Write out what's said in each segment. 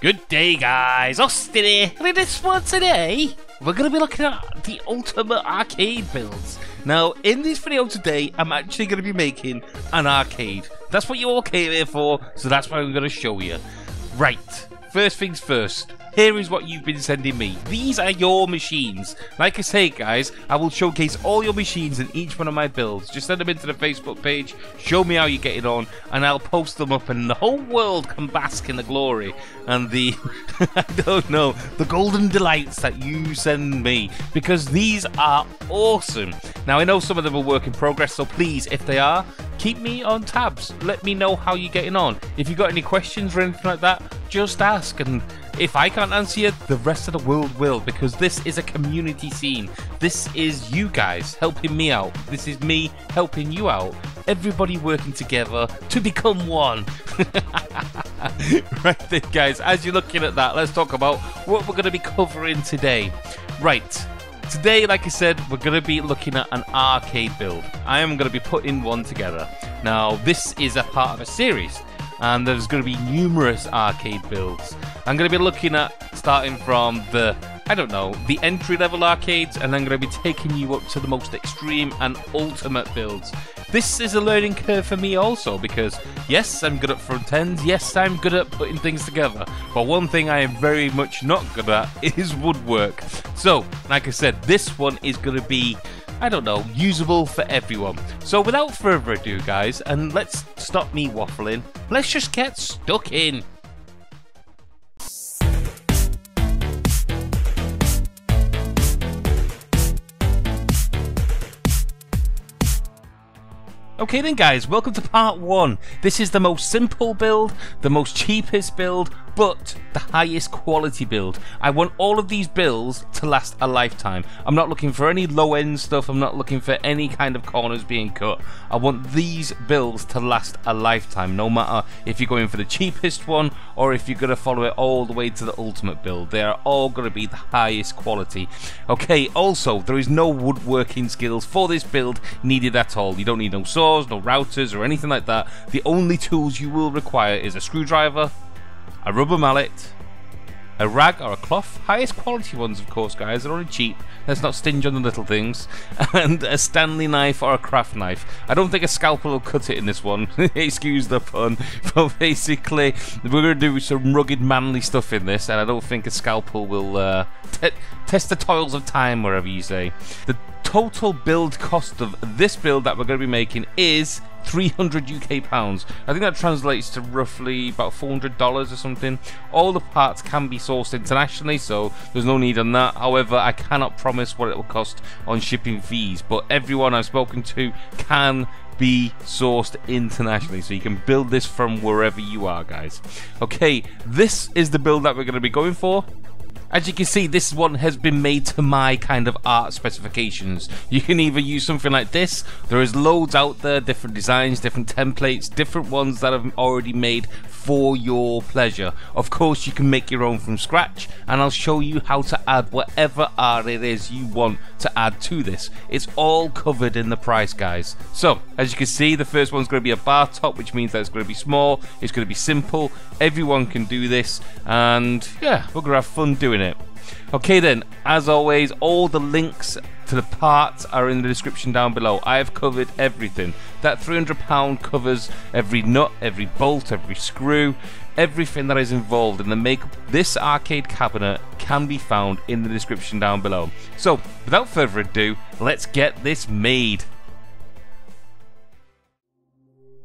Good day, guys. Austin here, and in this one today, we're going to be looking at the ultimate arcade builds. Now, in this video today, I'm actually going to be making an arcade. That's what you all came here for, so that's what I'm going to show you. Right, first things first. Here is what you've been sending me. These are your machines. Like I say, guys, I will showcase all your machines in each one of my builds. Just send them into the Facebook page, show me how you're getting on, and I'll post them up, and the whole world can bask in the glory and the, I don't know, the golden delights that you send me, because these are awesome. Now, I know some of them are work in progress, so please, if they are, keep me on tabs. Let me know how you're getting on. If you've got any questions or anything like that, just ask, and if I can't answer you, the rest of the world will, because this is a community scene. This is you guys helping me out. This is me helping you out. Everybody working together to become one. Right then, guys, as you're looking at that, let's talk about what we're going to be covering today. Right. Today, like I said, we're going to be looking at an arcade build. I am going to be putting one together. Now, this is a part of a series, and there's going to be numerous arcade builds. I'm going to be looking at starting from the, I don't know, the entry-level arcades, and I'm going to be taking you up to the most extreme and ultimate builds. This is a learning curve for me also, because yes, I'm good at front ends, yes, I'm good at putting things together, but one thing I am very much not good at is woodwork. So, like I said, this one is going to be, I don't know, usable for everyone. So without further ado, guys, and let's stop me waffling, let's just get stuck in. Okay then, guys, welcome to part one. This is the most simple build, the most cheapest build, but the highest quality build. I want all of these builds to last a lifetime. I'm not looking for any low end stuff. I'm not looking for any kind of corners being cut. I want these builds to last a lifetime, no matter if you're going for the cheapest one or if you're going to follow it all the way to the ultimate build. They are all going to be the highest quality. Okay, also, there is no woodworking skills for this build needed at all. You don't need no saws, no routers or anything like that. The only tools you will require is a screwdriver, a rubber mallet, a rag or a cloth, highest quality ones of course, guys, they're only cheap, let's not stinge on the little things, and a Stanley knife or a craft knife. I don't think a scalpel will cut it in this one, excuse the pun, but basically we're going to do some rugged manly stuff in this, and I don't think a scalpel will test the toils of time, wherever you say. The total build cost of this build that we're going to be making is 300 UK pounds. I think that translates to roughly about $400 or something. All the parts can be sourced internationally, so there's no need on that. However, I cannot promise what it will cost on shipping fees, but everyone I've spoken to can be sourced internationally, so you can build this from wherever you are, guys. Okay, this is the build that we're going to be going for. As you can see, this one has been made to my kind of art specifications. You can either use something like this, there is loads out there, different designs, different templates, different ones that I've already made for your pleasure. Of course, you can make your own from scratch, and I'll show you how to add whatever art it is you want to add to this. It's all covered in the price, guys. So, as you can see, the first one's going to be a bar top, which means that it's going to be small, it's going to be simple, everyone can do this, and yeah, we're going to have fun doing it. Okay then, as always, all the links to the parts are in the description down below. I have covered everything. That £300 covers every nut, every bolt, every screw, everything that is involved in the makeup. This arcade cabinet can be found in the description down below. So, without further ado, let's get this made.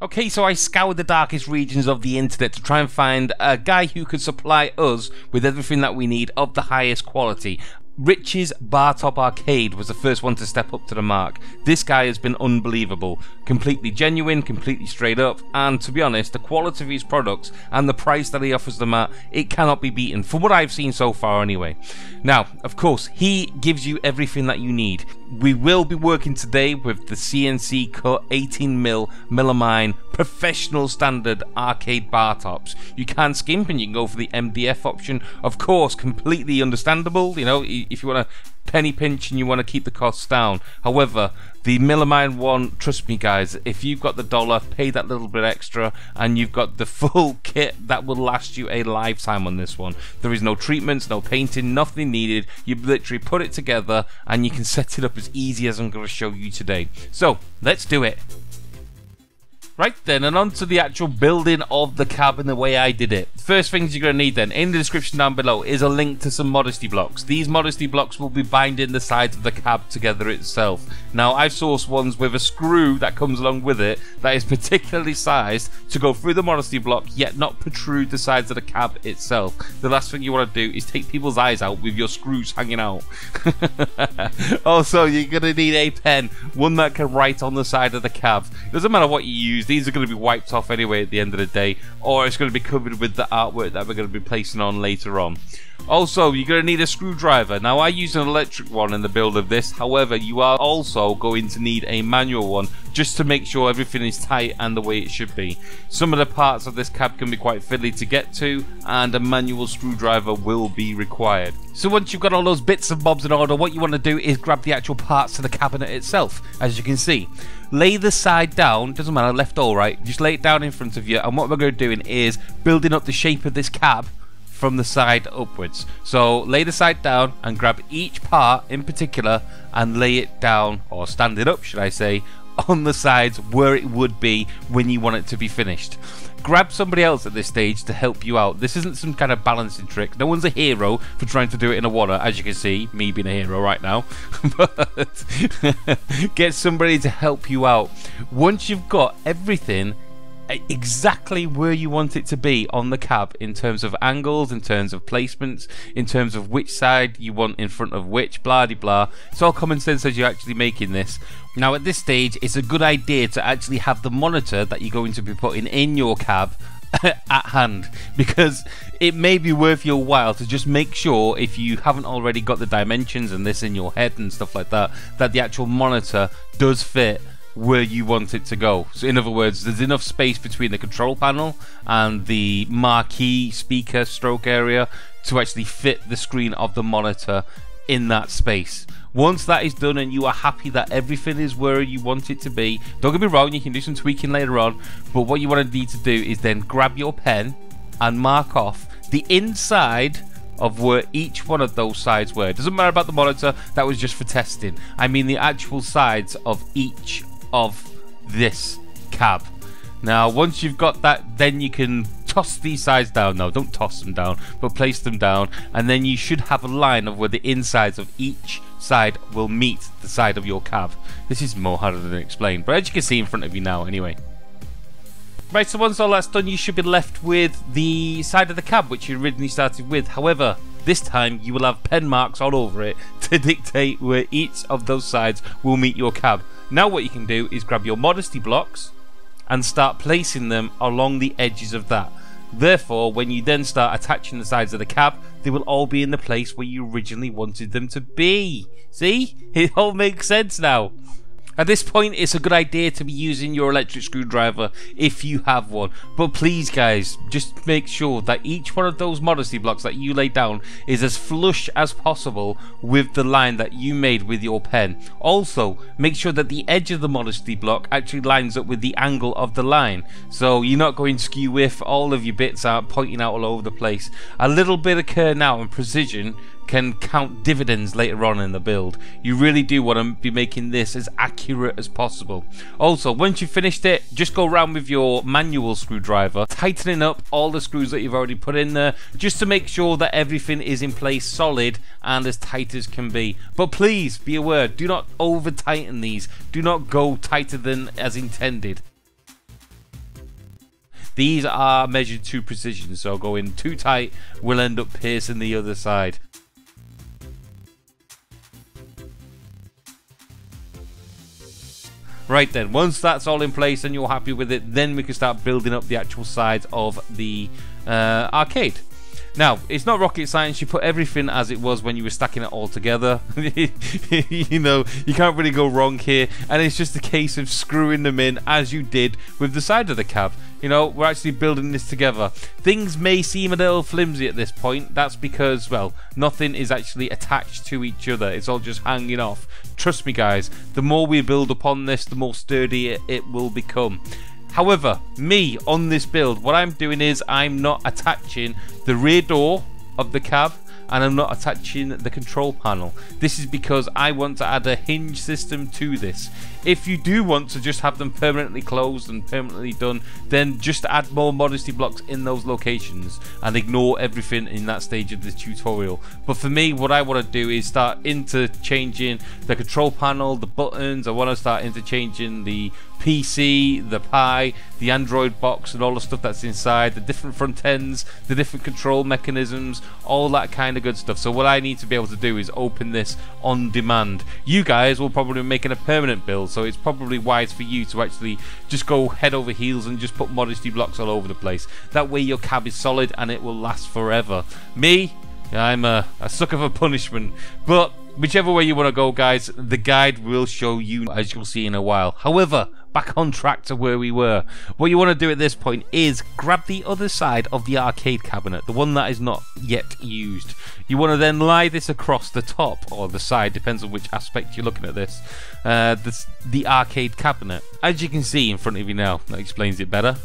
Okay, so I scoured the darkest regions of the internet to try and find a guy who could supply us with everything that we need of the highest quality. Rich's Bartop Arcade was the first one to step up to the mark. This guy has been unbelievable. Completely genuine, completely straight up, and to be honest, the quality of his products and the price that he offers them at, it cannot be beaten, from what I've seen so far anyway. Now, of course, he gives you everything that you need. We will be working today with the CNC cut 18mm Millimine professional standard arcade bar tops. You can skimp and you can go for the MDF option, of course, completely understandable, you know, if you want to penny pinch and you want to keep the costs down. However, the Millimine one, trust me guys, if you've got the dollar, pay that little bit extra and you've got the full kit that will last you a lifetime on this one. There is no treatments, no painting, nothing needed. You literally put it together and you can set it up as easy as I'm going to show you today. So, let's do it. Right then, and on to the actual building of the cab and the way I did it. First things you're going to need then, in the description down below, is a link to some modesty blocks. These modesty blocks will be binding the sides of the cab together itself. Now, I've sourced ones with a screw that comes along with it that is particularly sized to go through the modesty block, yet not protrude the sides of the cab itself. The last thing you want to do is take people's eyes out with your screws hanging out. Also, you're going to need a pen, one that can write on the side of the cab. It doesn't matter what you use. These are going to be wiped off anyway at the end of the day, or it's going to be covered with the artwork that we're going to be placing on later on. Also, you're going to need a screwdriver. Now, I use an electric one in the build of this, however, you are also going to need a manual one just to make sure everything is tight and the way it should be. Some of the parts of this cab can be quite fiddly to get to, and a manual screwdriver will be required. So once you've got all those bits and bobs in order, what you want to do is grab the actual parts of the cabinet itself, as you can see. Lay the side down, doesn't matter left or right, just lay it down in front of you, and what we're going to be doing is building up the shape of this cab from the side upwards. So lay the side down and grab each part in particular and lay it down, or stand it up should I say, on the sides where it would be when you want it to be finished. Grab somebody else at this stage to help you out. This isn't some kind of balancing trick. No one's a hero for trying to do it in the water, as you can see, me being a hero right now. But get somebody to help you out. Once you've got everything exactly where you want it to be on the cab, in terms of angles, in terms of placements, in terms of which side you want in front of which, blah de blah, it's all common sense as you're actually making this. Now at this stage, it's a good idea to actually have the monitor that you're going to be putting in your cab at hand, because it may be worth your while to just make sure, if you haven't already got the dimensions and this in your head and stuff like that, that the actual monitor does fit where you want it to go. So in other words, there's enough space between the control panel and the marquee speaker stroke area to actually fit the screen of the monitor in that space. Once that is done and you are happy that everything is where you want it to be, don't get me wrong, you can do some tweaking later on, but what you want to need to do is then grab your pen and mark off the inside of where each one of those sides were. It doesn't matter about the monitor, that was just for testing. I mean the actual sides of each of this cab. Now once you've got that, then you can toss these sides down. No, don't toss them down, but place them down, and then you should have a line of where the insides of each side will meet the side of your cab. This is more harder than explained, but as you can see in front of you now anyway. Right, so once all that's done, you should be left with the side of the cab which you originally started with. However, this time you will have pen marks all over it to dictate where each of those sides will meet your cab. Now what you can do is grab your modesty blocks and start placing them along the edges of that. Therefore, when you then start attaching the sides of the cab, they will all be in the place where you originally wanted them to be. See? It all makes sense now. At this point, it's a good idea to be using your electric screwdriver if you have one, but please guys, just make sure that each one of those modesty blocks that you lay down is as flush as possible with the line that you made with your pen. Also, make sure that the edge of the modesty block actually lines up with the angle of the line, so you're not going skew if all of your bits are pointing out all over the place. A little bit of care now and precision can count dividends later on in the build. You really do want to be making this as accurate as possible. Also, once you've finished it, just go around with your manual screwdriver, tightening up all the screws that you've already put in there, just to make sure that everything is in place solid and as tight as can be. But please be aware, do not over tighten these. Do not go tighter than as intended. These are measured to precision, so going too tight will end up piercing the other side. Right then, once that's all in place and you're happy with it, then we can start building up the actual sides of the arcade. Now, it's not rocket science. You put everything as it was when you were stacking it all together. You know, you can't really go wrong here, and it's just a case of screwing them in as you did with the side of the cab. You know, we're actually building this together. Things may seem a little flimsy at this point. That's because, well, nothing is actually attached to each other. It's all just hanging off. Trust me, guys, the more we build upon this, the more sturdy it will become. However, me on this build, what I'm doing is I'm not attaching the rear door of the cab, and I'm not attaching the control panel. This is because I want to add a hinge system to this. If you do want to just have them permanently closed and permanently done, then just add more modesty blocks in those locations and ignore everything in that stage of the tutorial. But for me, what I want to do is start interchanging the control panel, the buttons. I want to start interchanging the PC, the Pi, the Android box, and all the stuff that's inside, the different front ends, the different control mechanisms, all that kind of good stuff. So what I need to be able to do is open this on demand. You guys will probably be making a permanent build, so it's probably wise for you to actually just go head over heels and just put modesty blocks all over the place. That way your cab is solid and it will last forever. Me, I'm a sucker for punishment, but whichever way you want to go, guys, the guide will show you, as you'll see in a while. However, back on track to where we were. What you want to do at this point is grab the other side of the arcade cabinet, the one that is not yet used. You want to then lie this across the top, or the side, depends on which aspect you're looking at this, the arcade cabinet. As you can see in front of you now, that explains it better.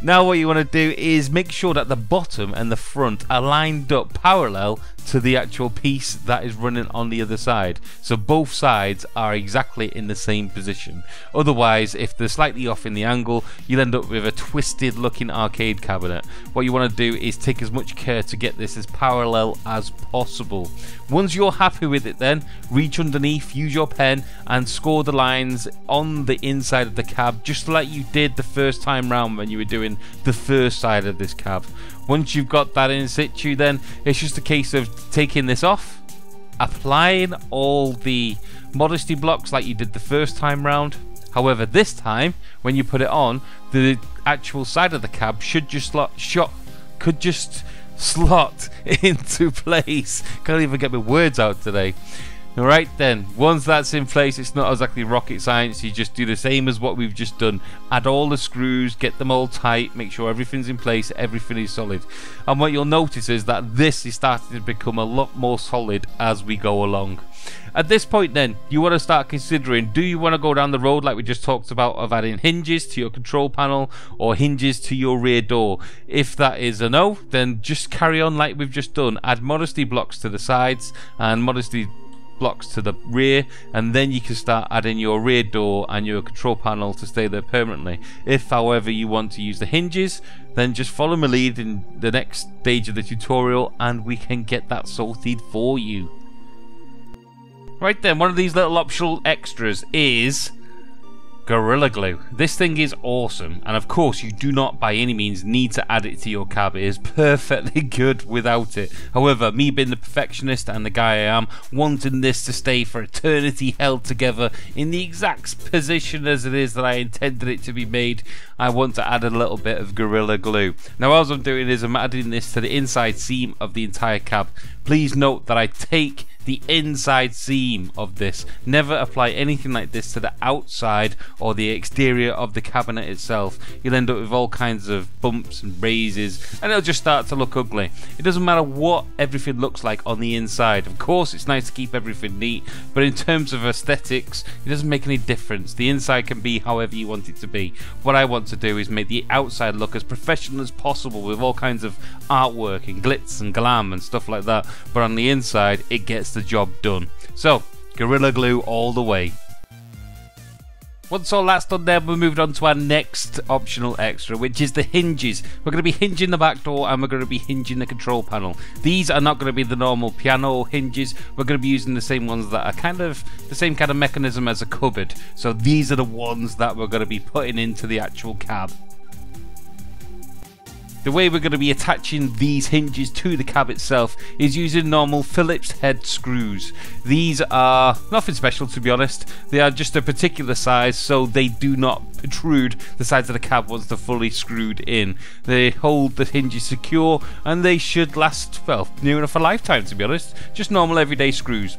Now what you want to do is make sure that the bottom and the front are lined up parallel to the actual piece that is running on the other side, so both sides are exactly in the same position. Otherwise, if they're slightly off in the angle, you'll end up with a twisted looking arcade cabinet. What you want to do is take as much care to get this as parallel as possible. Once you're happy with it, then reach underneath, use your pen, and score the lines on the inside of the cab, just like you did the first time round when you were doing the first side of this cab. Once you've got that in situ, then it's just a case of taking this off, applying all the modesty blocks like you did the first time round. However, this time when you put it on, the actual side of the cab should just slot into place. Can't even get my words out today. Alright then, once that's in place, it's not exactly rocket science. You just do the same as what we've just done. Add all the screws, get them all tight, make sure everything's in place, everything is solid. And what you'll notice is that this is starting to become a lot more solid as we go along. At this point then, you want to start considering, do you want to go down the road like we just talked about of adding hinges to your control panel or hinges to your rear door? If that is a no, then just carry on like we've just done. Add modesty blocks to the sides and modesty blocks to the rear, and then you can start adding your rear door and your control panel to stay there permanently. If however you want to use the hinges, then just follow my lead in the next stage of the tutorial and we can get that sorted for you. Right then, one of these little optional extras is Gorilla Glue. This thing is awesome, and of course you do not by any means need to add it to your cab. It is perfectly good without it. However, me being the perfectionist and the guy I am, wanting this to stay for eternity held together in the exact position as it is that I intended it to be made, I want to add a little bit of Gorilla Glue. Now all I'm doing is I'm adding this to the inside seam of the entire cab. Please note that I take the inside seam of this. Never apply anything like this to the outside or the exterior of the cabinet itself. You'll end up with all kinds of bumps and raises, and it'll just start to look ugly. It doesn't matter what everything looks like on the inside. Of course, it's nice to keep everything neat, but in terms of aesthetics, it doesn't make any difference. The inside can be however you want it to be. What I want to do is make the outside look as professional as possible with all kinds of artwork and glitz and glam and stuff like that, but on the inside, it gets the job done. So, Gorilla Glue all the way. Once all that's done, then we're moving on to our next optional extra, which is the hinges. We're going to be hinging the back door and we're going to be hinging the control panel. These are not going to be the normal piano hinges. We're going to be using the same ones that are kind of the same kind of mechanism as a cupboard. So these are the ones that we're going to be putting into the actual cab. The way we're going to be attaching these hinges to the cab itself is using normal Phillips head screws. These are nothing special, to be honest. They are just a particular size so they do not protrude the sides of the cab once they're fully screwed in. They hold the hinges secure and they should last, well, near enough a lifetime, to be honest. Just normal everyday screws.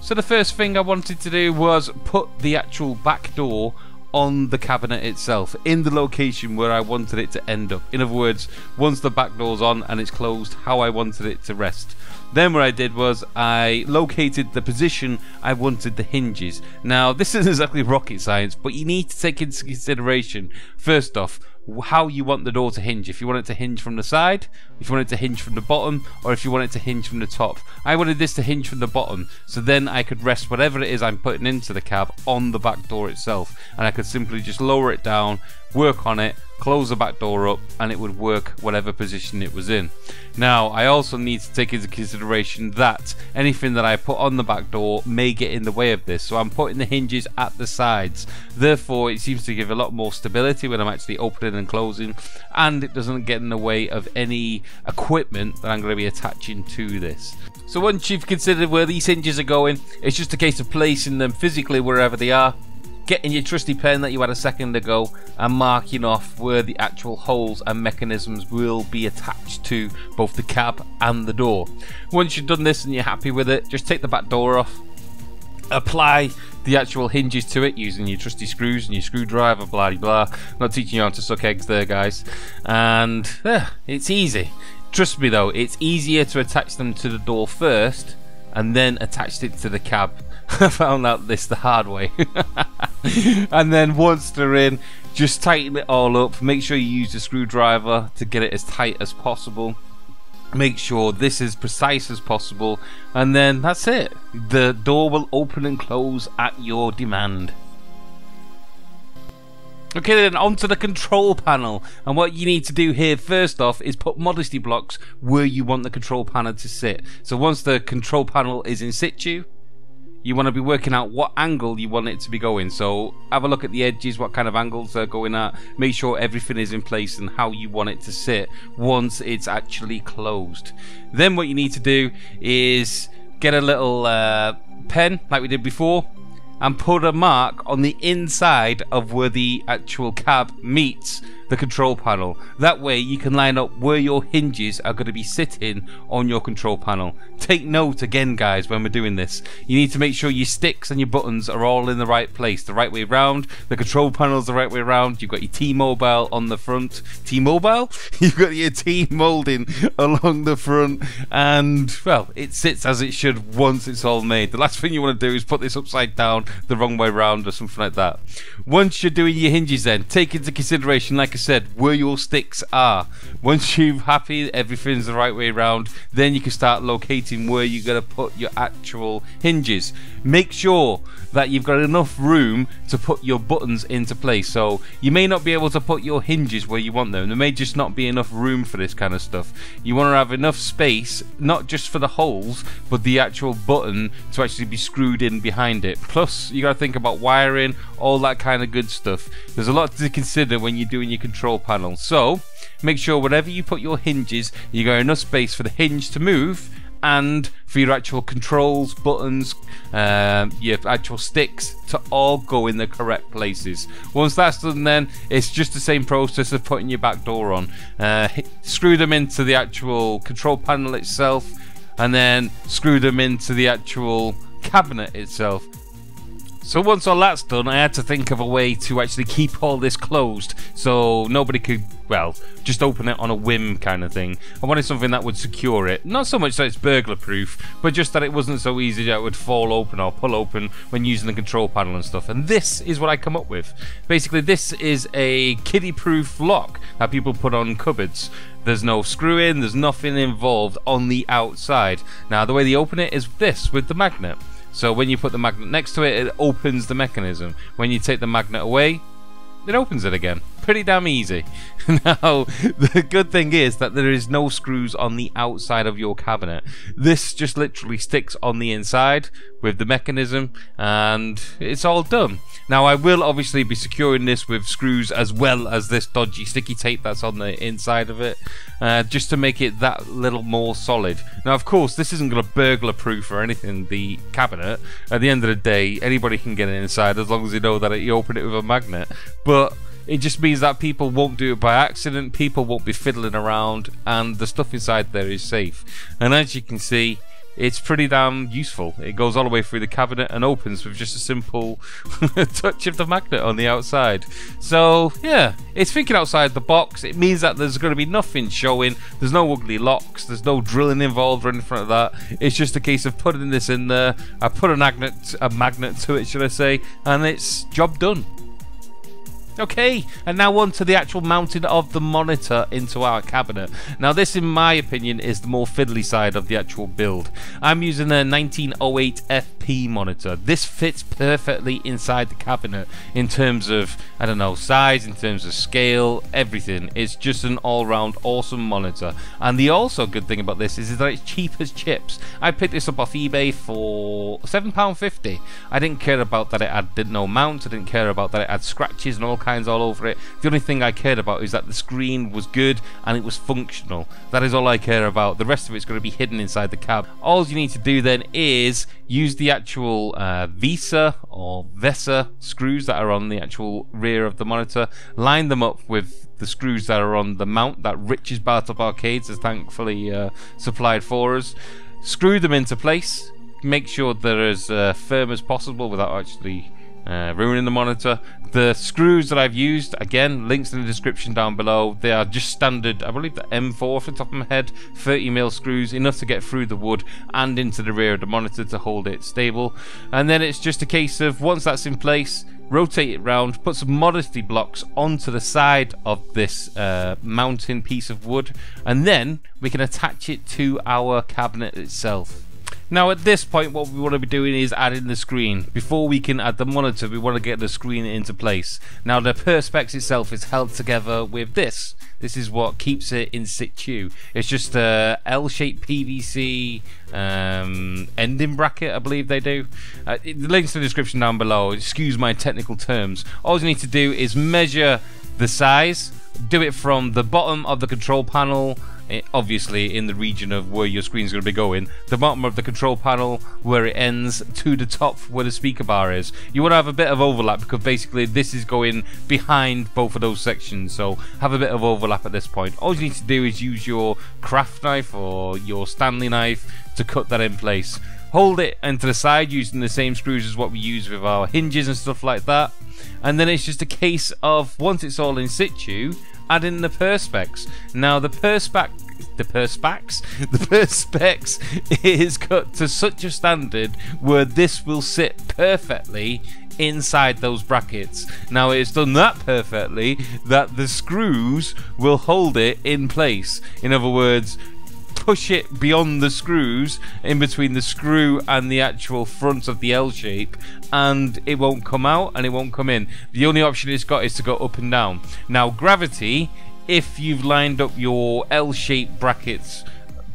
So the first thing I wanted to do was put the actual back door on the cabinet itself, in the location where I wanted it to end up. In other words, once the back door's on and it's closed, how I wanted it to rest. Then what I did was I located the position I wanted the hinges. Now this isn't exactly rocket science, but you need to take into consideration, first off, how you want the door to hinge. If you want it to hinge from the side, if you want it to hinge from the bottom, or if you want it to hinge from the top. I wanted this to hinge from the bottom, so then I could rest whatever it is I'm putting into the cab on the back door itself, and I could simply just lower it down, work on it, close the back door up, and it would work whatever position it was in. Now I also need to take into consideration that anything that I put on the back door may get in the way of this, so I'm putting the hinges at the sides, therefore it seems to give a lot more stability when I'm actually opening and closing, and it doesn't get in the way of any equipment that I'm going to be attaching to this. So once you've considered where these hinges are going, it's just a case of placing them physically wherever they are, getting your trusty pen that you had a second ago and marking off where the actual holes and mechanisms will be attached to both the cab and the door. Once you've done this and you're happy with it, just take the back door off, apply the actual hinges to it using your trusty screws and your screwdriver, blah blah. Not teaching you how to suck eggs there, guys. And it's easy. Trust me though, it's easier to attach them to the door first and then attached it to the cab. I found out this the hard way. And then once they're in, just tighten it all up. Make sure you use a screwdriver to get it as tight as possible. Make sure this is precise as possible, and then that's it. The door will open and close at your demand. Okay then, onto the control panel, and what you need to do here first off is put modesty blocks where you want the control panel to sit. So once the control panel is in situ, you want to be working out what angle you want it to be going. So have a look at the edges, what kind of angles they're going at. Make sure everything is in place and how you want it to sit once it's actually closed. Then what you need to do is get a little pen like we did before and put a mark on the inside of where the actual cab meets the control panel. That way you can line up where your hinges are going to be sitting on your control panel. Take note again, guys, when we're doing this, you need to make sure your sticks and your buttons are all in the right place, the right way round, the control panel's the right way round, you've got your T-Mobile on the front, T-Mobile? You've got your T-molding along the front, and well, it sits as it should once it's all made. The last thing you want to do is put this upside down the wrong way round or something like that. Once you're doing your hinges then, take into consideration, like I said, where your sticks are. Once you're happy everything's the right way around, then you can start locating where you're going to put your actual hinges. Make sure that you've got enough room to put your buttons into place. So you may not be able to put your hinges where you want them. There may just not be enough room for this kind of stuff. You want to have enough space, not just for the holes, but the actual button to actually be screwed in behind it. Plus you got to think about wiring, all that kind of good stuff. There's a lot to consider when you're doing your control panel, so make sure wherever you put your hinges you got enough space for the hinge to move and for your actual controls, buttons, your actual sticks to all go in the correct places. Once that's done then, it's just the same process of putting your back door on. Screw them into the actual control panel itself and then screw them into the actual cabinet itself. So once all that's done, I had to think of a way to actually keep all this closed so nobody could, well, just open it on a whim kind of thing. I wanted something that would secure it. Not so much that it's burglar proof, but just that it wasn't so easy that it would fall open or pull open when using the control panel and stuff. And this is what I come up with. Basically, this is a kiddie proof lock that people put on cupboards. There's no screw in, there's nothing involved on the outside. Now, the way they open it is this, with the magnet. So when you put the magnet next to it, it opens the mechanism. When you take the magnet away, it opens it again. Pretty damn easy. Now, the good thing is that there is no screws on the outside of your cabinet. This just literally sticks on the inside with the mechanism, and it's all done. Now, I will obviously be securing this with screws as well as this dodgy sticky tape that's on the inside of it, just to make it that little more solid. Now, of course, this isn't going to burglar-proof or anything, the cabinet. At the end of the day, anybody can get it inside as long as you know that you open it with a magnet. But it just means that people won't do it by accident, people won't be fiddling around, and the stuff inside there is safe. And as you can see, it's pretty damn useful. It goes all the way through the cabinet and opens with just a simple touch of the magnet on the outside. So yeah, it's thinking outside the box. It means that there's going to be nothing showing, there's no ugly locks, there's no drilling involved or anything like that. It's just a case of putting this in there. I put a magnet to it, should I say, and it's job done. Okay, and now on to the actual mounting of the monitor into our cabinet. Now this, in my opinion, is the more fiddly side of the actual build. I'm using a 1908 FP monitor. This fits perfectly inside the cabinet in terms of, I don't know, size, in terms of scale, everything. It's just an all-round awesome monitor. And the also good thing about this is that it's cheap as chips. I picked this up off eBay for £7.50. I didn't care about that it had no mount, I didn't care about that it had scratches and all kinds all over it. The only thing I cared about is that the screen was good and it was functional. That is all I care about. The rest of it's going to be hidden inside the cab. All you need to do then is use the actual Visa or Vesa screws that are on the actual rear of the monitor, line them up with the screws that are on the mount that Rich's Bartop Arcade has thankfully supplied for us, screw them into place, make sure they're as firm as possible without actually ruining the monitor. The screws that I've used, again, links in the description down below. They are just standard, I believe the M4 off the top of my head, 30mm screws, enough to get through the wood and into the rear of the monitor to hold it stable. And then it's just a case of, once that's in place, rotate it round, put some modesty blocks onto the side of this mounting piece of wood, and then we can attach it to our cabinet itself. Now at this point what we want to be doing is adding the screen. Before we can add the monitor, we want to get the screen into place. Now the Perspex itself is held together with this. This is what keeps it in situ. It's just a L-shaped PVC ending bracket, I believe they do. The links in the description down below, excuse my technical terms. All you need to do is measure the size, do it from the bottom of the control panel, obviously in the region of where your screen's going to be going, the bottom of the control panel where it ends to the top where the speaker bar is. You want to have a bit of overlap because basically this is going behind both of those sections, so have a bit of overlap at this point. All you need to do is use your craft knife or your Stanley knife to cut that in place. Hold it into the side using the same screws as what we use with our hinges and stuff like that, and then it's just a case of, once it's all in situ, add in the Perspex. Now the Perspex is cut to such a standard where this will sit perfectly inside those brackets. Now it's done that perfectly that the screws will hold it in place. In other words, push it beyond the screws, in between the screw and the actual front of the L shape, and it won't come out and it won't come in. The only option it's got is to go up and down. Now gravity, if you've lined up your L shaped brackets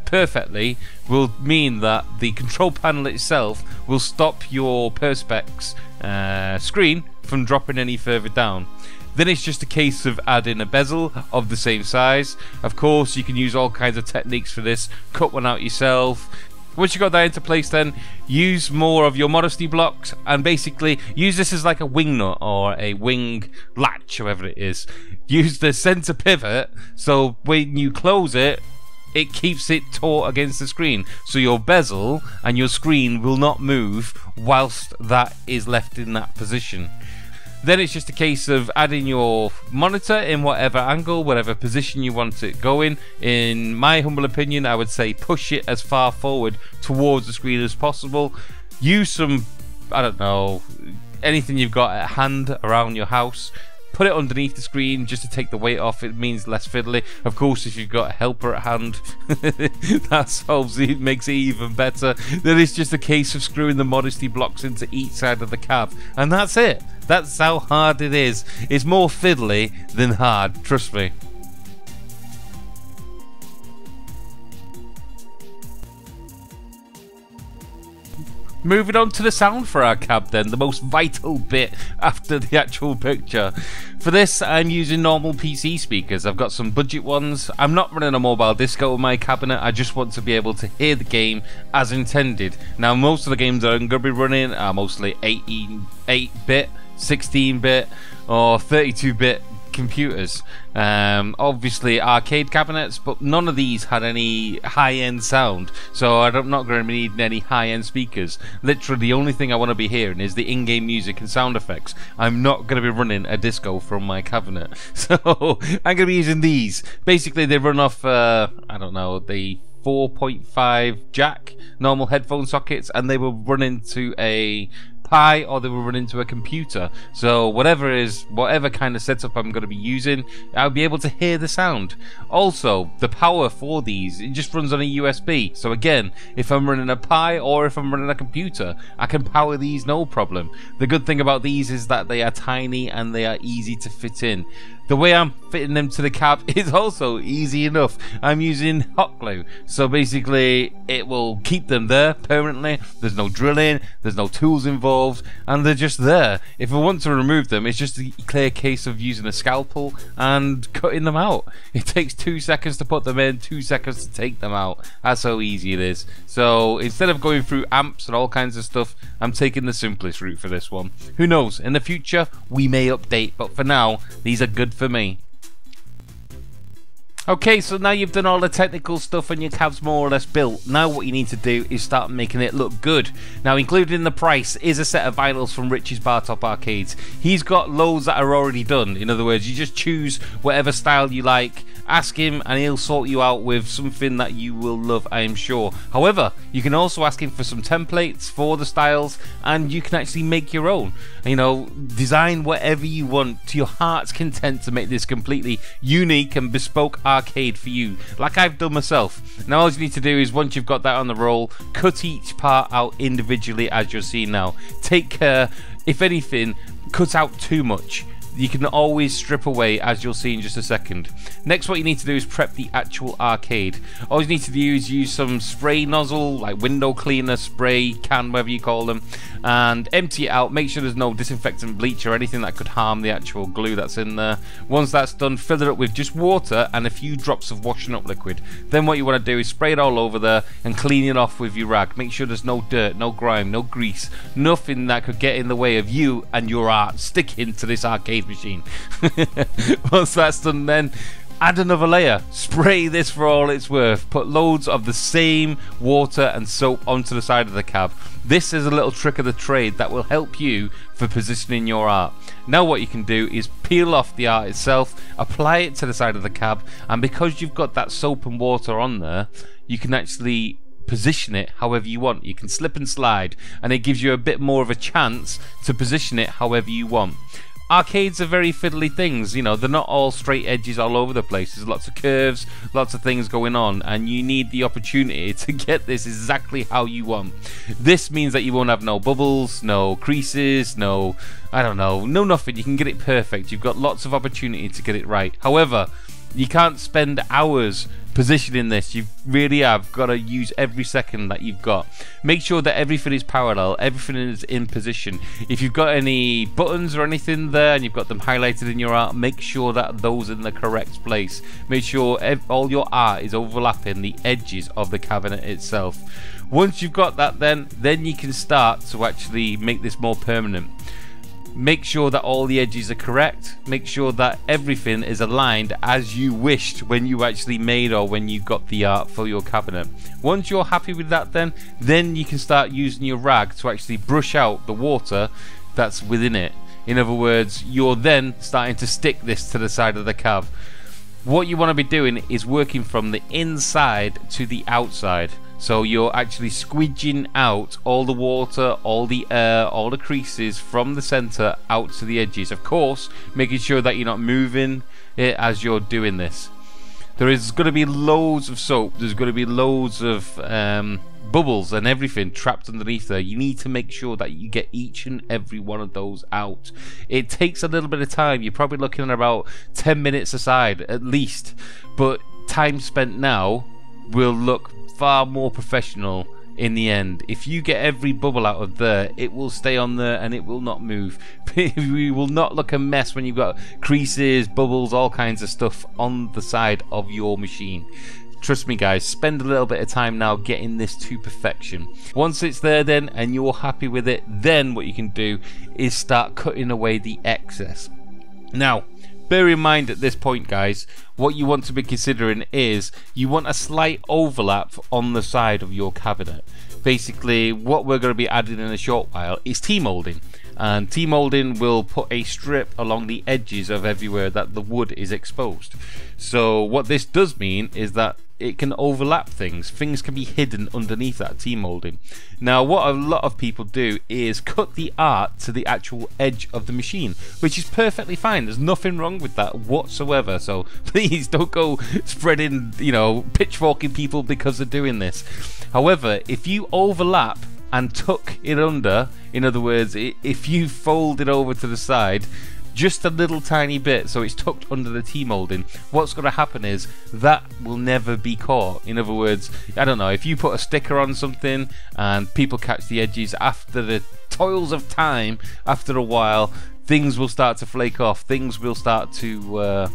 perfectly, will mean that the control panel itself will stop your Perspex screen from dropping any further down. Then it's just a case of adding a bezel of the same size. Of course, you can use all kinds of techniques for this. Cut one out yourself. Once you've got that into place, then use more of your modesty blocks and basically use this as like a wing nut or a wing latch, however it is. Use the center pivot so when you close it, it keeps it taut against the screen, so your bezel and your screen will not move whilst that is left in that position. Then it's just a case of adding your monitor in whatever angle, whatever position you want it going. In my humble opinion, I would say push it as far forward towards the screen as possible. Use some, I don't know, anything you've got at hand around your house. put it underneath the screen just to take the weight off. It means less fiddly. Of course, if you've got a helper at hand, that solves it, makes it even better. Then it's just a case of screwing the modesty blocks into each side of the cab, and that's it. That's how hard it is. It's more fiddly than hard, trust me. Moving on to the sound for our cab then, the most vital bit after the actual picture. For this, I'm using normal PC speakers. I've got some budget ones. I'm not running a mobile disco in my cabinet. I just want to be able to hear the game as intended. Now, most of the games that I'm going to be running are mostly 8-bit, 16-bit or 32-bit computers. Obviously arcade cabinets, but none of these had any high-end sound, so I'm not going to be needing any high-end speakers. Literally the only thing I want to be hearing is the in-game music and sound effects. I'm not going to be running a disco from my cabinet, so I'm going to be using these. Basically they run off I don't know, the 4.5 jack normal headphone sockets, and they will run into a Pi, or they will run into a computer. So whatever kind of setup I'm going to be using, I'll be able to hear the sound. Also, the power for these, it just runs on a USB. So again, if I'm running a Pi or if I'm running a computer, I can power these no problem. The good thing about these is that they are tiny and they are easy to fit in. The way I'm fitting them to the cab is also easy enough. I'm using hot glue, so basically it will keep them there permanently. There's no drilling, there's no tools involved, and they're just there. If I want to remove them, it's just a clear case of using a scalpel and cutting them out. It takes 2 seconds to put them in, 2 seconds to take them out. That's how easy it is. So instead of going through amps and all kinds of stuff, I'm taking the simplest route for this one. Who knows, in the future we may update, but for now these are good for me. Okay, so now you've done all the technical stuff and your cab's more or less built. Now what you need to do is start making it look good. Now included in the price is a set of vinyls from Rich's Bartop Arcades. He's got loads that are already done. In other words, you just choose whatever style you like, ask him and he'll sort you out with something that you will love, I am sure. However, you can also ask him for some templates for the styles, and you can actually make your own. You know, design whatever you want to your heart's content to make this completely unique and bespoke arcade for you, like I've done myself. Now all you need to do is, once you've got that on the roll, cut each part out individually as you're seeing now. Take care, if anything, cut out too much. You can always strip away, as you'll see in just a second. Next, what you need to do is prep the actual arcade. All you need to do is use some spray nozzle, like window cleaner, spray can, whatever you call them, and empty it out. Make sure there's no disinfectant, bleach or anything that could harm the actual glue that's in there. Once that's done, fill it up with just water and a few drops of washing up liquid. Then what you want to do is spray it all over there and clean it off with your rag. Make sure there's no dirt, no grime, no grease, nothing that could get in the way of you and your art sticking to this arcade machine. Once that's done, then add another layer. Spray this for all it's worth. Put loads of the same water and soap onto the side of the cab. This is a little trick of the trade that will help you for positioning your art. Now what you can do is peel off the art itself, apply it to the side of the cab, and because you've got that soap and water on there, you can actually position it however you want. You can slip and slide, and it gives you a bit more of a chance to position it however you want. Arcades are very fiddly things, you know, they're not all straight edges all over the place. There's lots of curves, lots of things going on, and you need the opportunity to get this exactly how you want. This means that you won't have no bubbles, no creases, no, I don't know, no nothing. You can get it perfect. You've got lots of opportunity to get it right. However, you can't spend hours positioning this. You really have got to use every second that you've got. Make sure that everything is parallel, everything is in position. If you've got any buttons or anything there and you've got them highlighted in your art, make sure that those are in the correct place. Make sure all your art is overlapping the edges of the cabinet itself. Once you've got that, then you can start to actually make this more permanent. Make sure that all the edges are correct. Make sure that everything is aligned as you wished when you actually made or when you got the art for your cabinet. Once you're happy with that, then you can start using your rag to actually brush out the water that's within it. In other words, you're then starting to stick this to the side of the cab. What you want to be doing is working from the inside to the outside. So you're actually squidging out all the water, all the air, all the creases from the center out to the edges. Of course, making sure that you're not moving it as you're doing this. There is going to be loads of soap. There's going to be loads of bubbles and everything trapped underneath there. You need to make sure that you get each and every one of those out. It takes a little bit of time. You're probably looking at about 10 minutes aside at least. But time spent now will look far more professional in the end. If you get every bubble out of there, it will stay on there and it will not move. We will not look a mess when you've got creases, bubbles, all kinds of stuff on the side of your machine. Trust me guys, spend a little bit of time now getting this to perfection. Once it's there then and you're happy with it, then what you can do is start cutting away the excess. Now bear in mind at this point guys, what you want to be considering is you want a slight overlap on the side of your cabinet. Basically what we're going to be adding in a short while is T-moulding, and T-moulding will put a strip along the edges of everywhere that the wood is exposed. So what this does mean is that it can overlap things. Things can be hidden underneath that T-moulding. Now what a lot of people do is cut the art to the actual edge of the machine, which is perfectly fine. There's nothing wrong with that whatsoever. So please don't go spreading, you know, pitchforking people because they're doing this. However, if you overlap and tuck it under, in other words, if you fold it over to the side, just a little tiny bit so it's tucked under the T-moulding, what's going to happen is that will never be caught. In other words, I don't know, if you put a sticker on something and people catch the edges, after the toils of time, after a while, things will start to flake off, things will start to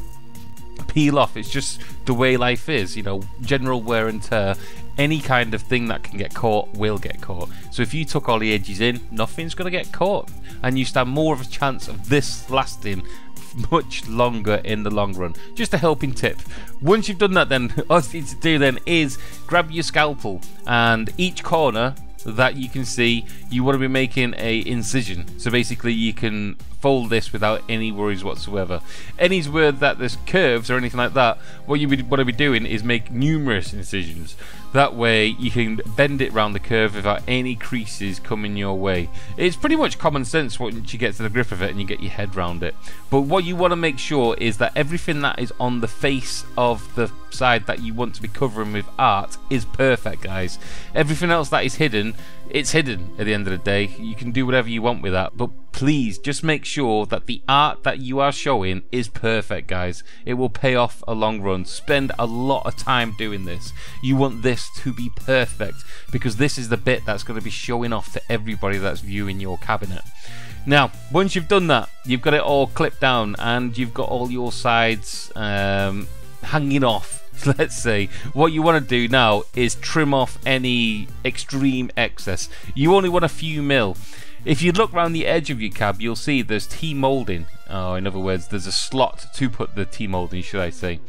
peel off. It's just the way life is, you know, general wear and tear. Any kind of thing that can get caught will get caught. So if you tuck all the edges in, nothing's going to get caught, and you stand more of a chance of this lasting much longer in the long run. Just a helping tip. Once you've done that then, all you need to do then is grab your scalpel, and each corner that you can see, you want to be making a incision. So basically you can fold this without any worries whatsoever. Any word that there's curves or anything like that, what you want to be doing is make numerous incisions. That way you can bend it around the curve without any creases coming your way. It's pretty much common sense once you get to the grip of it and you get your head around it. But what you want to make sure is that everything that is on the face of the side that you want to be covering with art is perfect guys. Everything else that is hidden, it's hidden at the end of the day. You can do whatever you want with that, but please just make sure that the art that you are showing is perfect guys. It will pay off a long run. Spend a lot of time doing this. You want this to be perfect because this is the bit that's going to be showing off to everybody that's viewing your cabinet. Now once you've done that, you've got it all clipped down and you've got all your sides hanging off, let's say. What you want to do now is trim off any extreme excess. You only want a few mil. If you look around the edge of your cab, you'll see there's T-moulding. Oh, in other words, there's a slot to put the T-moulding, should I say.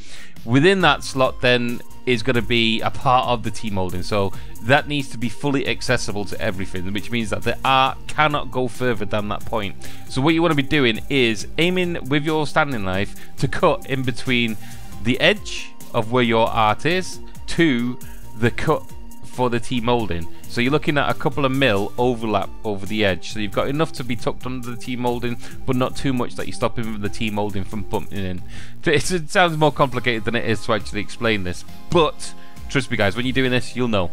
Within that slot then is going to be a part of the T-moulding, so that needs to be fully accessible to everything, which means that the art cannot go further than that point. So what you want to be doing is aiming with your standing knife to cut in between the edge of where your art is to the cut for the T-moulding. So you're looking at a couple of mil overlap over the edge, so you've got enough to be tucked under the T-moulding but not too much that you're stopping the T-moulding from bumping in. It sounds more complicated than it is to actually explain this, but trust me guys, when you're doing this you'll know.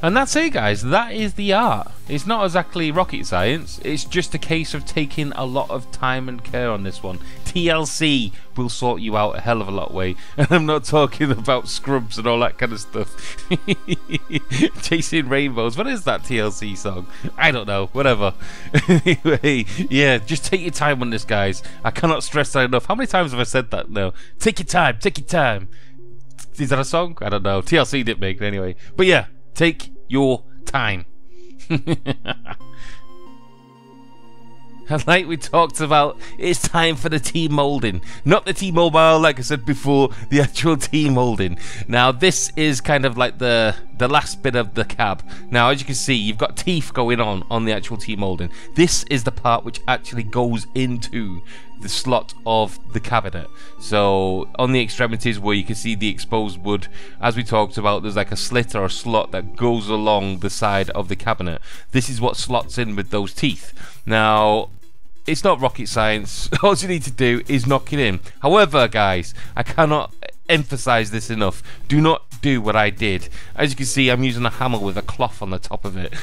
And that's it guys, that is the art. It's not exactly rocket science, it's just a case of taking a lot of time and care on this one. TLC will sort you out a hell of a lot way, and I'm not talking about scrubs and all that kind of stuff. Chasing rainbows, what is that TLC song? I don't know, whatever. Anyway, yeah, just take your time on this guys. I cannot stress that enough. How many times have I said that now? Take your time, take your time. Is that a song? I don't know, TLC didn't make it anyway. But yeah, take your time. And like we talked about, it's time for the T-moulding. Not the T-mobile, like I said before, the actual T-moulding. Now this is kind of like the last bit of the cab. Now as you can see, you've got teeth going on the actual T-moulding. This is the part which actually goes into the slot of the cabinet. So on the extremities where you can see the exposed wood, as we talked about, there's like a slit or a slot that goes along the side of the cabinet. This is what slots in with those teeth. Now, it's not rocket science. All you need to do is knock it in. However, guys, I cannot emphasize this enough. Do not do what I did. As you can see, I'm using a hammer with a cloth on the top of it.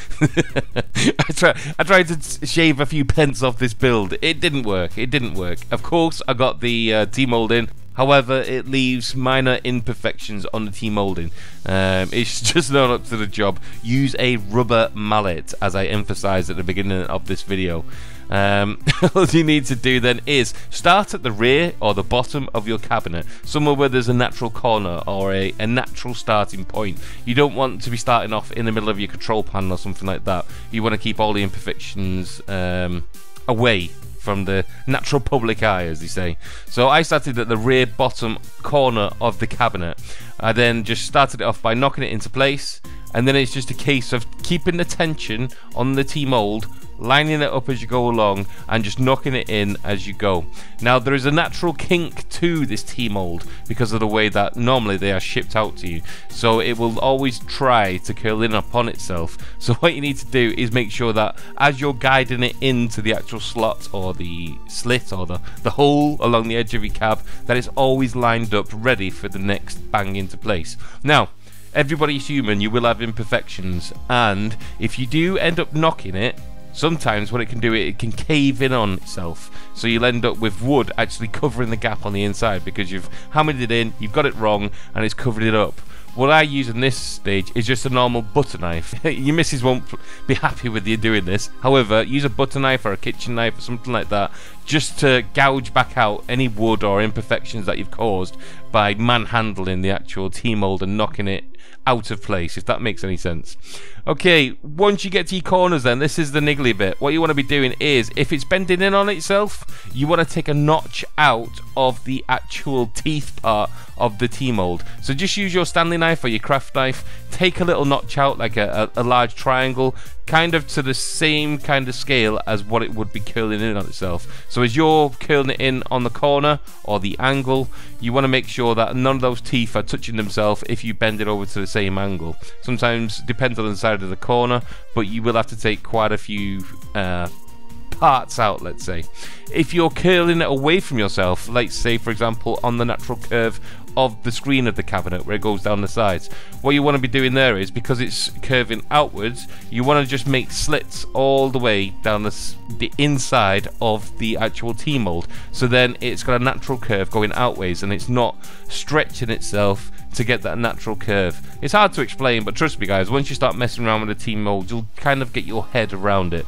I tried to shave a few pence off this build. It didn't work. It didn't work. Of course, I got the T-mold in. However, it leaves minor imperfections on the T-moulding. It's just not up to the job. Use a rubber mallet, as I emphasized at the beginning of this video. All you need to do then is start at the rear or the bottom of your cabinet, somewhere where there's a natural corner or a natural starting point. You don't want to be starting off in the middle of your control panel or something like that. You want to keep all the imperfections away from the natural public eye, as they say. So I started at the rear bottom corner of the cabinet. I then just started it off by knocking it into place, and then it's just a case of keeping the tension on the T-mold, lining it up as you go along, and just knocking it in as you go. Now, there is a natural kink to this T-mold because of the way that normally they are shipped out to you, so it will always try to curl in upon itself. So what you need to do is make sure that as you're guiding it into the actual slot or the slit or the hole along the edge of your cab, that it's always lined up ready for the next bang into place. Now, everybody's human, you will have imperfections, and if you do end up knocking it, sometimes what it can do, it can cave in on itself, so you'll end up with wood actually covering the gap on the inside because you've hammered it in, you've got it wrong, and it's covered it up. What I use in this stage is just a normal butter knife. Your missus won't be happy with you doing this. However, use a butter knife or a kitchen knife or something like that, just to gouge back out any wood or imperfections that you've caused by manhandling the actual T-mold and knocking it out of place, if that makes any sense. Okay, once you get to your corners then, this is the niggly bit. What you want to be doing is, if it's bending in on itself, you want to take a notch out of the actual teeth part of the T-mold. So just use your Stanley knife or your craft knife, take a little notch out, like a large triangle, kind of to the same kind of scale as what it would be curling in on itself. So as you're curling it in on the corner or the angle, you want to make sure that none of those teeth are touching themselves if you bend it over to the same angle. Sometimes depends on the side of the corner, but you will have to take quite a few parts out, let's say. If you're curling it away from yourself, like say for example on the natural curve of the screen of the cabinet where it goes down the sides, what you want to be doing there is, because it's curving outwards, you want to just make slits all the way down the inside of the actual T-mold, so then it's got a natural curve going outwards and it's not stretching itself to get that natural curve. It's hard to explain, but trust me guys, once you start messing around with the T-mold, you'll kind of get your head around it.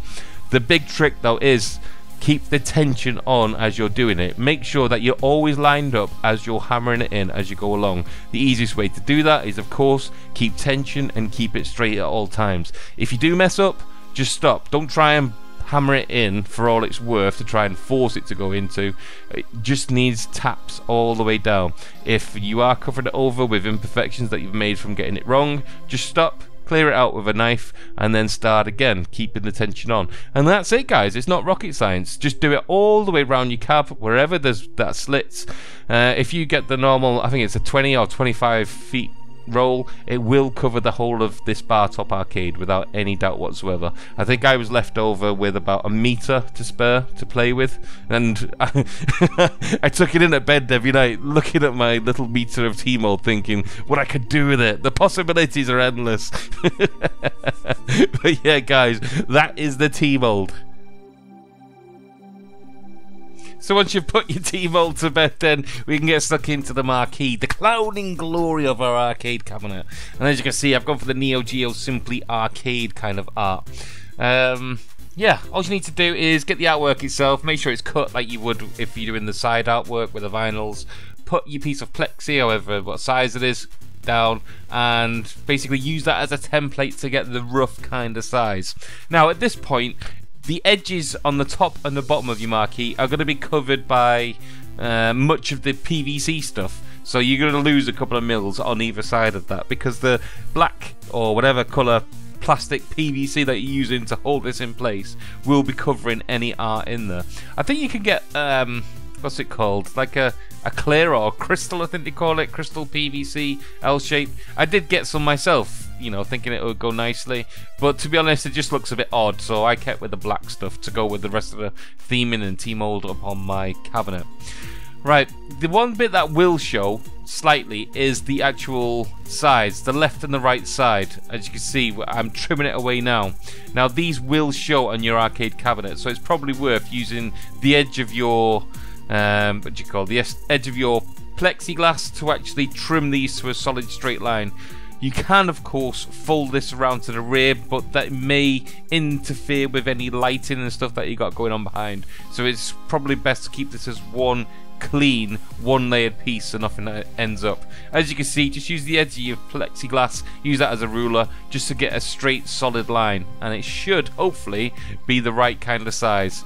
The big trick though is keep the tension on as you're doing it. Make sure that you're always lined up as you're hammering it in as you go along. The easiest way to do that is, of course, keep tension and keep it straight at all times. If you do mess up, just stop. Don't try and hammer it in for all it's worth to try and force it to go into. It just needs taps all the way down. If you are covering it over with imperfections that you've made from getting it wrong, just stop, clear it out with a knife, and then start again, keeping the tension on. And that's it guys, it's not rocket science. Just do it all the way around your cab, wherever there's that slits. If you get the normal, I think it's a 20 or 25 feet roll, it will cover the whole of this Bartop arcade without any doubt whatsoever. I think I was left over with about a meter to spare to play with, and I took it in at bed every night looking at my little meter of T-mold thinking what I could do with it. The possibilities are endless. But yeah guys, that is the T-mold. So once you've put your T-mold to bed then, we can get stuck into the marquee, the crowning glory of our arcade cabinet. And as you can see, I've gone for the Neo Geo Simply Arcade kind of art. Yeah, all you need to do is get the artwork itself, make sure it's cut like you would if you're doing the side artwork with the vinyls, put your piece of plexi, however what size it is, down, and basically use that as a template to get the rough kind of size. Now at this point, the edges on the top and the bottom of your marquee are going to be covered by much of the PVC stuff, so you're going to lose a couple of mils on either side of that because the black or whatever colour plastic PVC that you're using to hold this in place will be covering any art in there. I think you can get what's it called, like a clear or crystal, I think they call it, crystal PVC L-shape. I did get some myself, you know, thinking it would go nicely, but to be honest it just looks a bit odd, so I kept with the black stuff to go with the rest of the theming and T-mold up on my cabinet. Right, the one bit that will show slightly is the actual sides, the left and the right side. As you can see, I'm trimming it away now. Now these will show on your arcade cabinet, so it's probably worth using the edge of your the edge of your plexiglass to actually trim these to a solid straight line. You can of course fold this around to the rear, but that may interfere with any lighting and stuff that you got going on behind, so it's probably best to keep this as one clean, one layered piece so nothing ends up. As you can see, just use the edge of your plexiglass, use that as a ruler just to get a straight solid line, and it should hopefully be the right kind of size.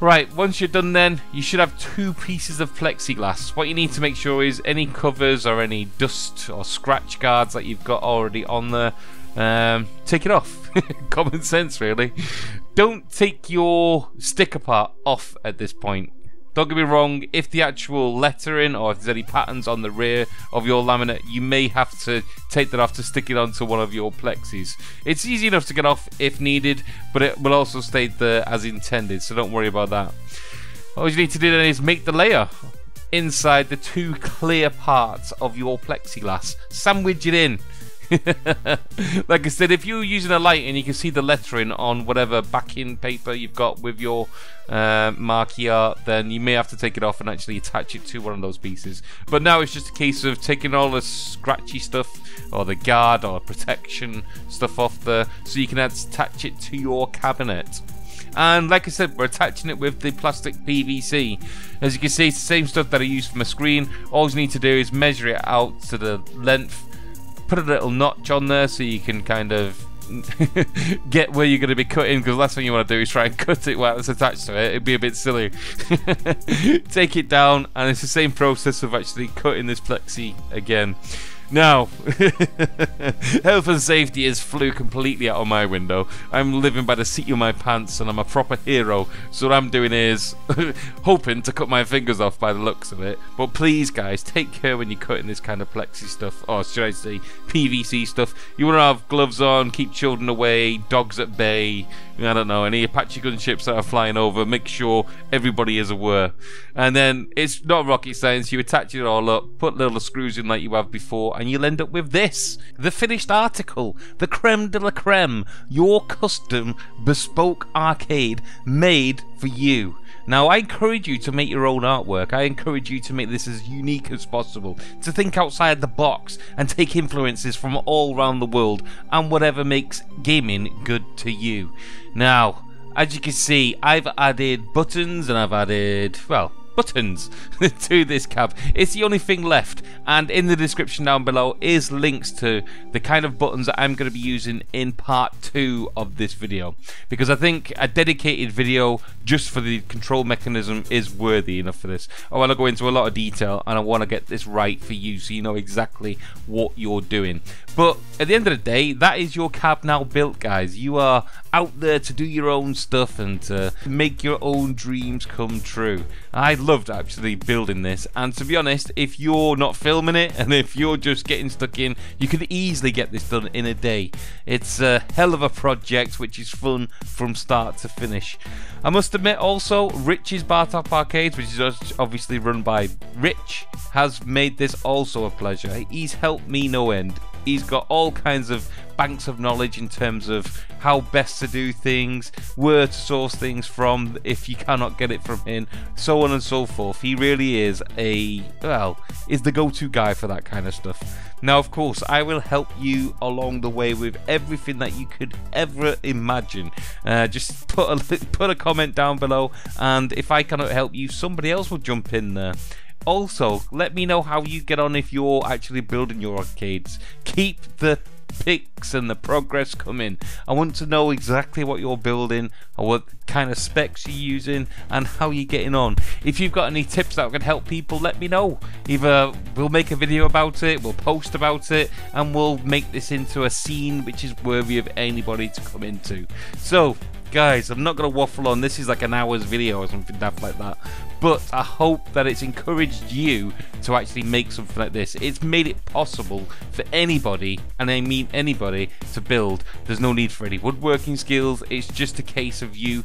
Right, once you're done then, you should have two pieces of plexiglass. What you need to make sure is any covers or any dust or scratch guards that you've got already on there, take it off. Common sense really. Don't take your sticker part off at this point. Don't get me wrong, if the actual lettering or if there's any patterns on the rear of your laminate, you may have to take that off to stick it onto one of your plexis. It's easy enough to get off if needed, but it will also stay there as intended, so don't worry about that. All you need to do then is make the layer inside the two clear parts of your plexiglass. Sandwich it in. Like I said, if you're using a light and you can see the lettering on whatever backing paper you've got with your marquee art, then you may have to take it off and actually attach it to one of those pieces. But now it's just a case of taking all the scratchy stuff or the guard or protection stuff off there so you can attach it to your cabinet. And like I said, we're attaching it with the plastic PVC. As you can see, it's the same stuff that I used for my screen. All you need to do is measure it out to the length, put a little notch on there so you can kind of get where you're going to be cutting, because the last thing you want to do is try and cut it while it's attached to it. It'd be a bit silly. Take it down, and it's the same process of actually cutting this plexi again. Now, health and safety is flew completely out of my window. I'm living by the seat of my pants and I'm a proper hero, so what I'm doing is hoping to cut my fingers off by the looks of it. But please guys, take care when you're cutting this kind of plexi stuff, or should I say PVC stuff. You want to have gloves on, keep children away, dogs at bay, I don't know, any Apache gunships that are flying over, make sure everybody is aware. And then, it's not rocket science, you attach it all up, put little screws in like you have before, and you'll end up with this, the finished article, the creme de la creme, your custom bespoke arcade made for you. Now I encourage you to make your own artwork. I encourage you to make this as unique as possible, to think outside the box and take influences from all around the world and whatever makes gaming good to you. Now, as you can see, I've added buttons and I've added, well, buttons to this cab. It's the only thing left, and in the description down below is links to the kind of buttons that I'm going to be using in part 2 of this video, because I think a dedicated video just for the control mechanism is worthy enough for this. I want to go into a lot of detail and I want to get this right for you so you know exactly what you're doing. But at the end of the day, that is your cab now built, guys. You are out there to do your own stuff and to make your own dreams come true. I loved actually building this, and to be honest, if you're not filming it and if you're just getting stuck in, you could easily get this done in a day. It's a hell of a project which is fun from start to finish. I must admit also, Rich's Bartop Arcade, which is obviously run by Rich, has made this also a pleasure. He's helped me no end. He's got all kinds of banks of knowledge in terms of how best to do things, where to source things from if you cannot get it from him, so on and so forth. He really is is the go-to guy for that kind of stuff. Now of course, I will help you along the way with everything that you could ever imagine. Just put a comment down below, and if I cannot help you, somebody else will jump in there. Also, let me know how you get on if you're actually building your arcades. Keep the pics and the progress come in. I want to know exactly what you're building and what kind of specs you're using and how you're getting on. If you've got any tips that can help people, let me know. Either we'll make a video about it, we'll post about it, and we'll make this into a scene which is worthy of anybody to come into. So guys, I'm not going to waffle on. This is like an hour's video or something daft like that. But I hope that it's encouraged you to actually make something like this. It's made it possible for anybody, and I mean anybody, to build. There's no need for any woodworking skills. It's just a case of you,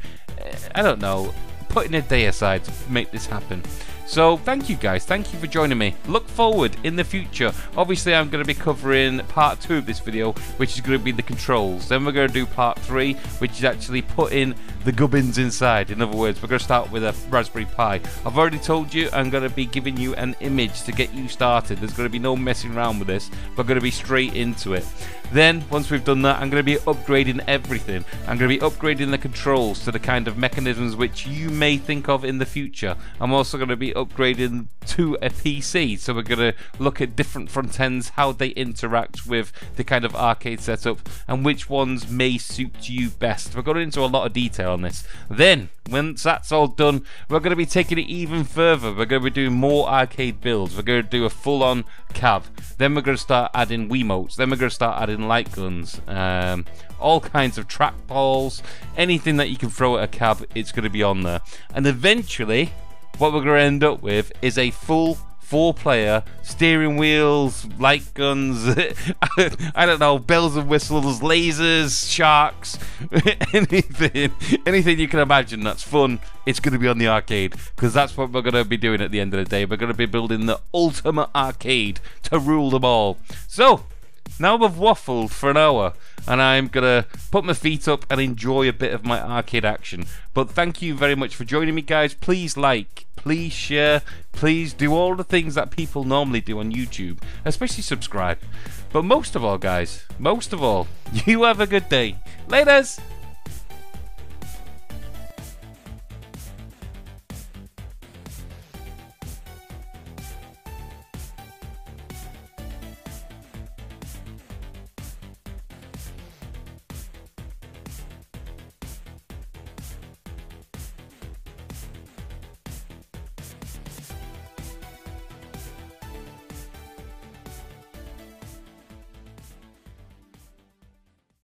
I don't know, putting a day aside to make this happen. So thank you guys, thank you for joining me. Look forward in the future. Obviously I'm going to be covering part 2 of this video, which is going to be the controls. Then we're going to do part 3, which is actually putting the gubbins inside. In other words, we're going to start with a Raspberry Pi. I've already told you I'm going to be giving you an image to get you started. There's going to be no messing around with this. We're going to be straight into it. Then once we've done that, I'm going to be upgrading everything. I'm going to be upgrading the controls to the kind of mechanisms which you may think of in the future. I'm also going to be upgrading to a PC, so we're going to look at different front ends, how they interact with the kind of arcade setup and which ones may suit you best. We're going into a lot of detail on this. Then once that's all done, we're going to be taking it even further. We're going to be doing more arcade builds. We're going to do a full-on cab. Then we're going to start adding Wiimotes. Then we're going to start adding light guns, all kinds of trackballs, anything that you can throw at a cab, it's going to be on there. And eventually what we're going to end up with is a full 4-player, steering wheels, light guns, I don't know, bells and whistles, lasers, sharks, anything you can imagine that's fun, it's going to be on the arcade, because that's what we're going to be doing at the end of the day. We're going to be building the ultimate arcade to rule them all. So now I've waffled for an hour and I'm gonna put my feet up and enjoy a bit of my arcade action. But thank you very much for joining me guys. Please like, please share, please do all the things that people normally do on YouTube, especially subscribe. But most of all guys, most of all, you have a good day. Laters!